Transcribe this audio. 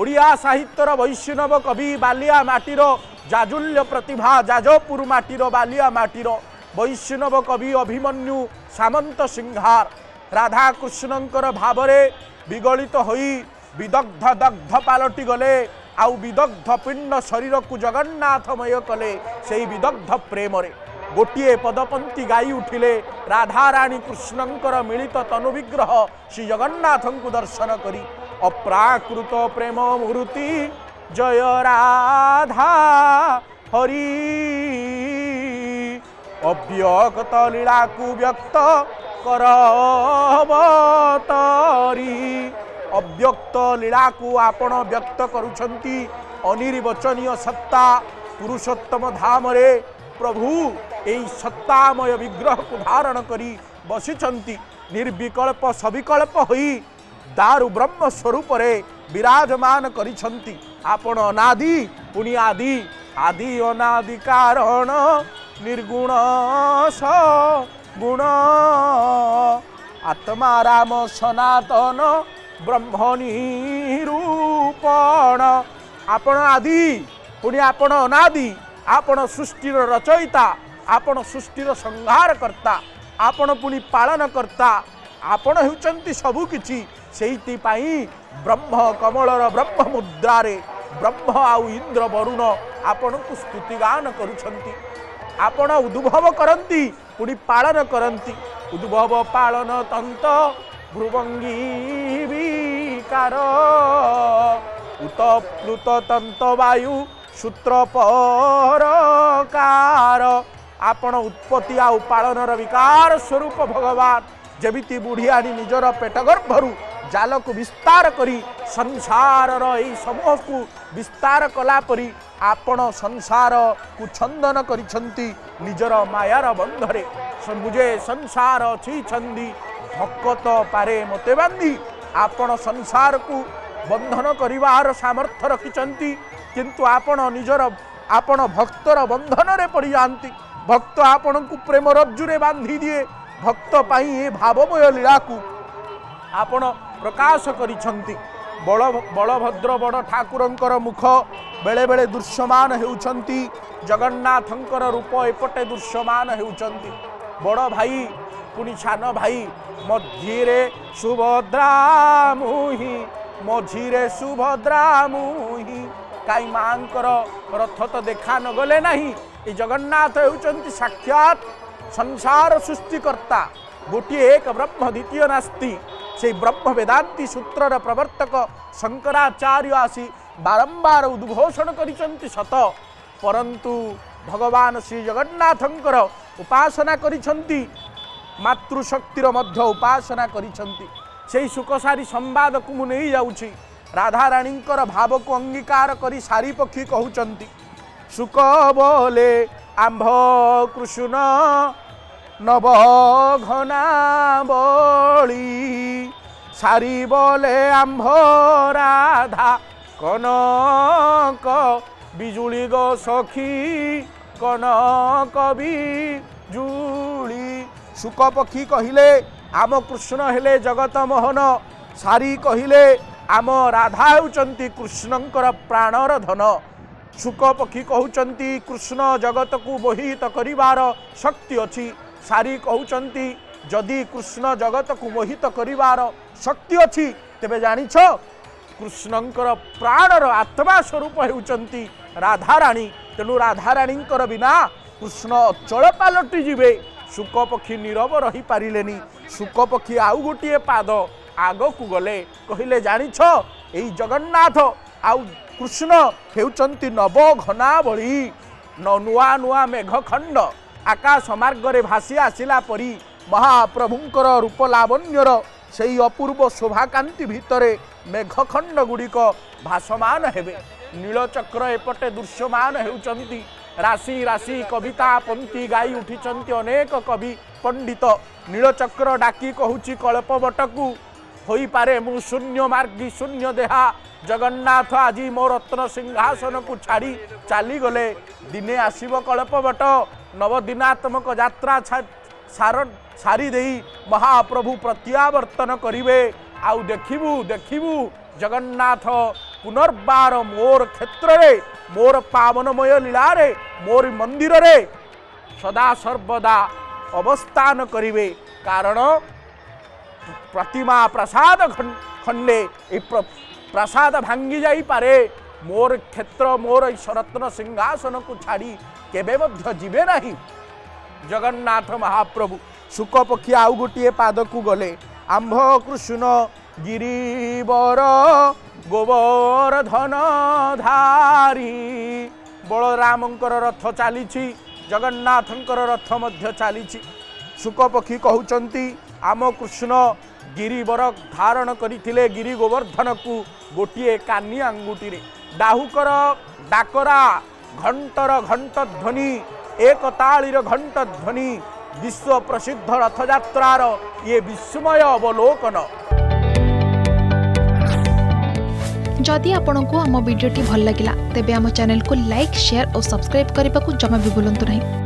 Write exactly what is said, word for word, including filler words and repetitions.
ओडिया साहित्यर वैष्णव कवि बालिया माटीर जाजुल्य प्रतिभा जाजपुर माटीर बालिया माटीर वैष्णव कवि अभिमन्यु सामंत सिंहार राधा कृष्णंकर भावरे विगलित होई विदग्ध दग्ध पालटि गले आउ विदग्ध पिंड शरीर को जगन्नाथमय कले से विदग्ध प्रेम गोटे पदपंथी गाई उठिले राधाराणी कृष्णंकर मिलित तनु विग्रह श्री जगन्नाथ को दर्शन करी अप्राकृत प्रेम मूर्ति जय राधा हरि अव्यक्त लीला को व्यक्त कर अवतारी अव्यक्त लीला को आपण व्यक्त करुछंती अनिर्वचनीय सत्ता पुरुषोत्तम धाम रे प्रभु यही सत्तामय विग्रह को धारण करी बसिचंती निर्विकल्प सविकल्प होई दारु ब्रह्म स्वरूप रे विराजमान करिछंती आपण अनादि पुनि आदि आदि अनादि कारण निर्गुण सगुण आत्मा राम सनातन ब्रह्मनिरूपण आपण आदि पुनि आपण अनादि आपण सृष्टिर रचयिता आपण सृष्टिर संहारकर्ता आपण पुनि पालनकर्ता आपण होउचंती सबु किछि सेइतिपाई ब्रह्म कमलर ब्रह्म मुद्रारे ब्रह्म आउ इंद्र वरुण आपण को स्तुतिगान करुछंती आपण उद्भव करंती पुनि पालन करंती उद्भव पालन तंत भ्रुवंगी विकार उत्प्लुत तंत वायु सूत्र परकार आपण उत्पत्ति आउ पालनर विकार स्वरूप भगवान जमिति बुढ़ियानी निजर पेट गर्भरू जाल को विस्तार करी संसार रही समूह को विस्तार कलापरी आपण संसार को छंदन करिछंती निजर मायार बंधरे मुझे संसार छी छंदी भक्कत पारे मते बांधी आपण संसार को बंधन करिवार सामर्थ्य रखिछंती किंतु आपण निजर आपण भक्तर बंधन रे पड़ी जानती भक्त आपण को प्रेम रज्जुरे बांधी दिए भक्त पाई ये भावमय लीला को आपण प्रकाश करिछंती बड़ बलभद्र बड़ ठाकुरंकर मुख बेले बेले दृश्यमान हेउछंती जगन्नाथंकर रूप एपटे दृश्यमान हेउछंती बड़ भाई पुनि छान भाई मझीरे सुभद्रा मुही मझीरे सुभद्रा मुही काई मांकर रथ तो देखा न गले नहीं ये जगन्नाथ हेउछंती साक्षात संसार सृष्टिकर्ता गोटे एक ब्रह्म द्वितीय नास्ति से ब्रह्म वेदांति सूत्रर प्रवर्तक शंकराचार्य आसी बारंबार उद्घोषण करिसंति सत परंतु भगवान श्री जगन्नाथंकर उपासना करिसंति मातृशक्तिर मध्य उपासना करिसंति सेई सुखसारी संवाद को मु नहीं जाउछि राधाराणींकर भाव को अंगीकार करी सारी पक्षी कहउचंती सुख बोले आंभ कृष्ण नव घनावली सारी बोले आंभ राधा कनक बिजुली गो सखी कनक बिजुली सुख पक्षी कहले आम कृष्ण हेले जगत मोहन सारी कहले आम राधा होउचंती कृष्णंकर प्राणर धन शुक पक्षी कहउचंती कृष्ण जगत को मोहित करिवार शक्ति अछि सारी कहउचंती जदि कृष्ण जगत को मोहित करिवार शक्ति अछि तेबे जानिछ कृष्णंकर प्राणर आत्मा स्वरूप हेउचंती राधाराणी तेणु राधाराणींकर बिना कृष्ण अचल पालटि जिवे शुक पक्षी नीरव रही पारिलेनी शुक पक्षी आउ गोटे पाद आगकू गले कहले जानिछ एई जगन्नाथ आउ कृष्ण हेउचंती नव घनावली नुआ नुआ मेघखंड आकाश मार्गरे भासी आसिला परी महाप्रभुंकर रूप लावण्यर सेई अपूर्व शोभाकांति भितरे मेघखंड गुड़िक भासमान हेबे नीलचक्र एपटे दृश्यमान हेउचंती राशि राशि कविता पंक्ति गाई उठिचंती अनेक कवि पंडित नीलचक्र डाकी कहूची कल्पवटकू होई पारे मु शून्य मार्गी शून्य देहा जगन्नाथ आज मो रत्न सिंहासन को छाड़ी चली गले दिने आसव कल्पवट नवदिनात्मक यात्रा सारी दे महाप्रभु प्रत्यावर्तन करिवे आउ देखिबू देखिबू जगन्नाथ पुनर्बार मोर क्षेत्र रे मोर पावनमय लीला रे मोर मंदिर रे सदा सर्वदा अवस्थान करिवे। कारण प्रतिमा प्रसाद खंडे ए प्रसाद भांगी जाई पारे, मोर क्षेत्र मोर रत्न सिंहासन को छाड़ी केबे मध्य जीवे नहीं। जगन्नाथ महाप्रभु शुकपक्षी आउ गोटे पाद को गले आंभ कृष्ण गिरीवर गोवर्धन धारी। बलराम रथ चली जगन्नाथ रथ मध्य चली। शुकपक्षी कहउचंती आम कृष्ण गिरीवर धारण करिथिले गिरी गोवर्धन को गोटे कानी अंगूठी रे। डाहुकर डाकरा घंटर घंट ध्वनि एक तालीर घंट ध्वनि विश्व प्रसिद्ध रथ यात्रार ये विस्मय अवलोकन। जदि आपंक आम भिडी भल लगा तेब आम चैनल को लाइक शेयर और सब्सक्राइब करने को जमा भी भूलु नहीं।